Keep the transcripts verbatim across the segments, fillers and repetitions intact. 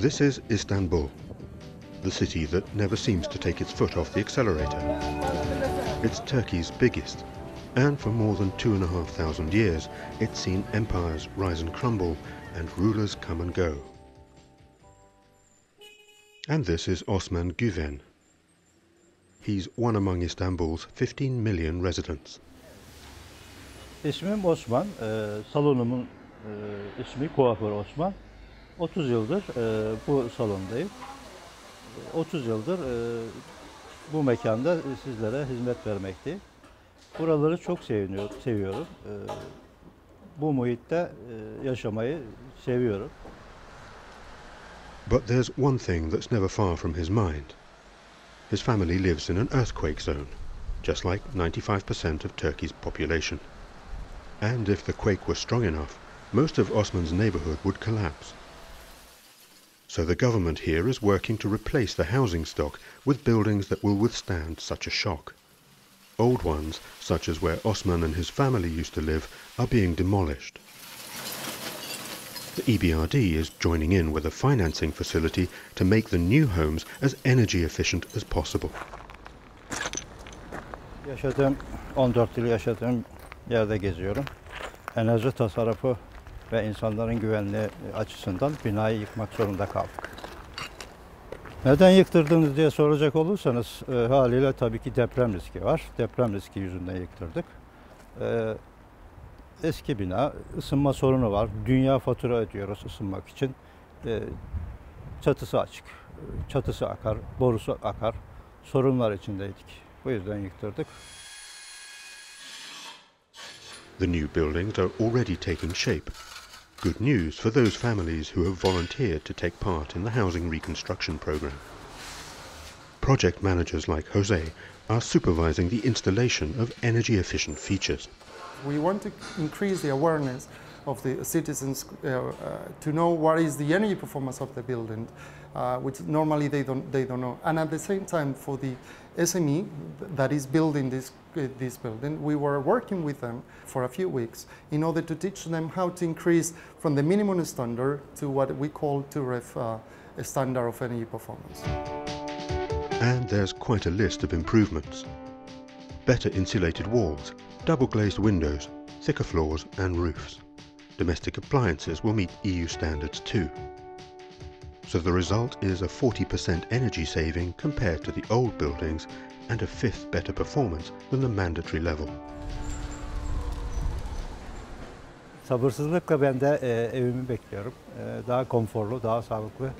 This is Istanbul, the city that never seems to take its foot off the accelerator. It's Turkey's biggest, and for more than two and a half thousand years, it's seen empires rise and crumble and rulers come and go. And this is Osman Güven. He's one among Istanbul's fifteen million residents. İsmim Osman, e, salonumun e, ismi kuaför Osman. otuz yıldır e, bu salondayım. otuz yıldır e, bu mekanda sizlere hizmet vermekteyim. Buraları çok seviniyor, seviyorum. E, bu muhitte e, yaşamayı seviyorum. But there's one thing that's never far from his mind. His family lives in an earthquake zone, just like ninety-five percent of Turkey's population. And if the quake were strong enough, most of Osman's neighborhood would collapse. So the government here is working to replace the housing stock with buildings that will withstand such a shock. Old ones, such as where Osman and his family used to live, are being demolished. The E B R D is joining in with a financing facility to make the new homes as energy efficient as possible. Yaşadığım on dört yıl yaşadığım yerde geziyorum. Enerji tasarrufu ve insanların güvenliği açısından binayı yıkmak zorunda kaldık. Neden yıktırdınız diye soracak olursanız e, haliyle tabii ki deprem riski var. Deprem riski yüzünden yıktırdık. E, eski bina, ısınma sorunu var. Dünya fatura ödüyoruz ısınmak için. E, çatısı açık, çatısı akar, borusu akar. Sorunlar içindeydik. Bu yüzden yıktırdık. The new buildings are already taking shape. Good news for those families who have volunteered to take part in the housing reconstruction program. Project managers like Jose are supervising the installation of energy-efficient features. We want to increase the awareness of the citizens uh, uh, to know what is the energy performance of the building, uh, which normally they don't, they don't know. And at the same time, for the S M E that is building this this building, we were working with them for a few weeks in order to teach them how to increase from the minimum standard to what we call T U R E F, uh, a standard of energy performance. And there's quite a list of improvements. Better insulated walls, double glazed windows, thicker floors and roofs. Domestic appliances will meet E U standards too. So the result is a forty percent energy saving compared to the old buildings and a fifth better performance than the mandatory level. Sabırsızlıkla ben de e, evimi bekliyorum. E, daha konforlu, daha sağlıklı,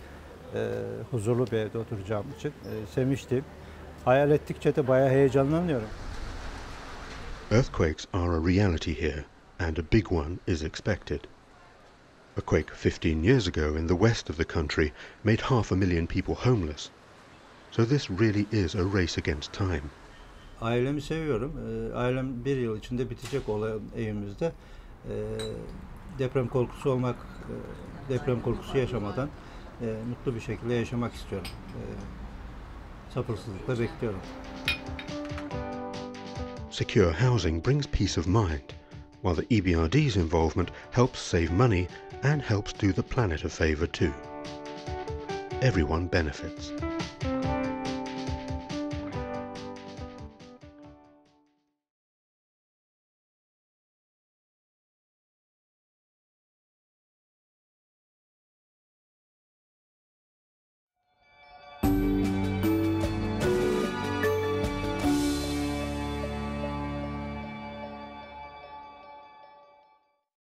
e, huzurlu bir evde oturacağım için e, sevinçliyim. Hayal ettikçe de bayağı heyecanlanıyorum. Earthquakes are a reality here and a big one is expected. A quake fifteen years ago in the west of the country made half a million people homeless. So this really is a race against time. Ailemi seviyorum. Ailem bir yıl içinde bitecek olan evimizde. Deprem korkusu olmak, deprem korkusu yaşamadan mutlu bir şekilde yaşamak istiyorum. Sabırsızlıkla bekliyorum. Secure housing brings peace of mind, while the E B R D's involvement helps save money and helps do the planet a favor too. Everyone benefits.